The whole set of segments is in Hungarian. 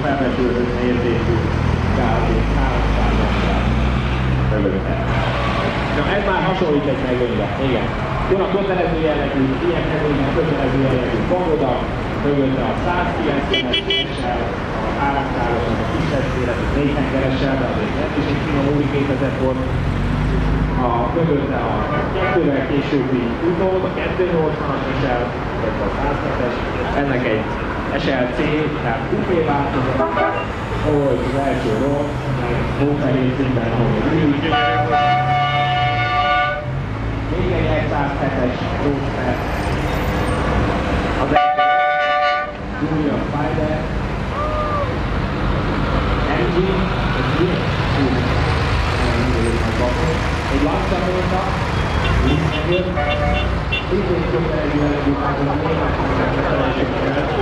felvetődött érzésű Na ez már hasonlít egy megönybe, igen. Jön a kötelező jellegű, ilyen megönyben kötelező jellegű bagoda, mögötte a 190-es, a 300-as, a kisebb életű 4-10-essel, de azért ez is egy finom új 2000 volt. A mögötte a 2-vel későbbi utód, a 280-as SL, illetve a 100-es, ennek egy SLC, tehát kupé változat, ahol az első volt, módszerészében, ahol ülünk. Még egy 107-es Roadster, az egy Junior Spider, engine, egy lapszabóta, visszajött, szintén kötelező előttágon a néhány kötelezőkkel,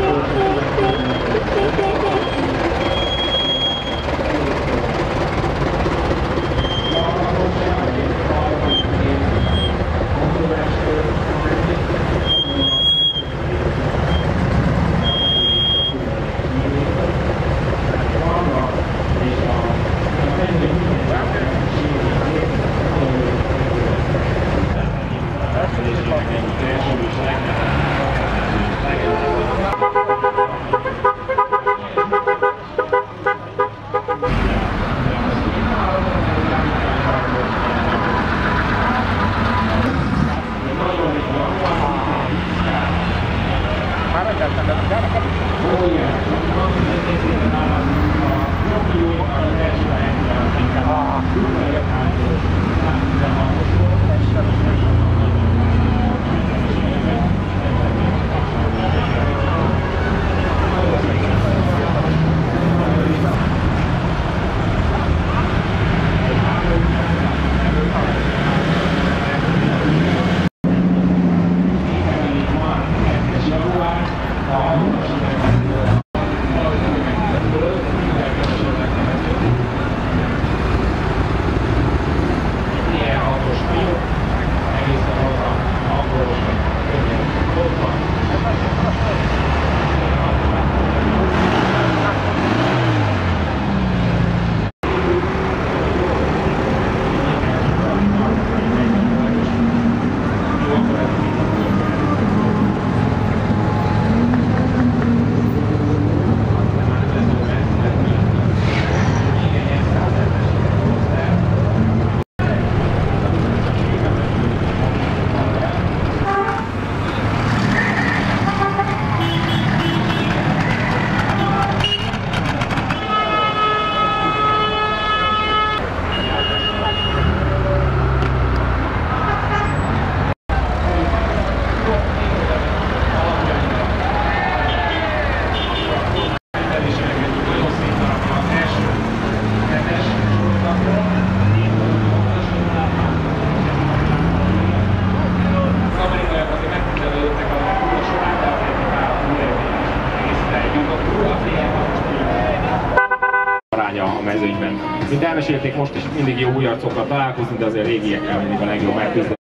mint elmesélték, most is mindig jó új arcokkal találkozni, de azért régiekkel mindig a legjobb megküzdeni.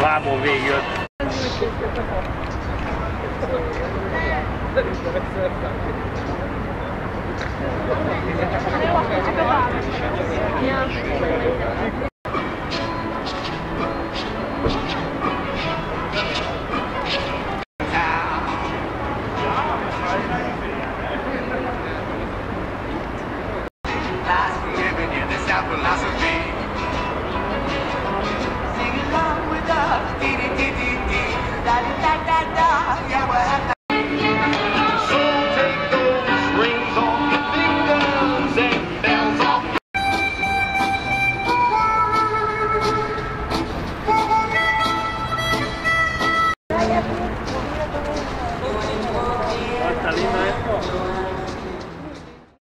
Lábon végjött.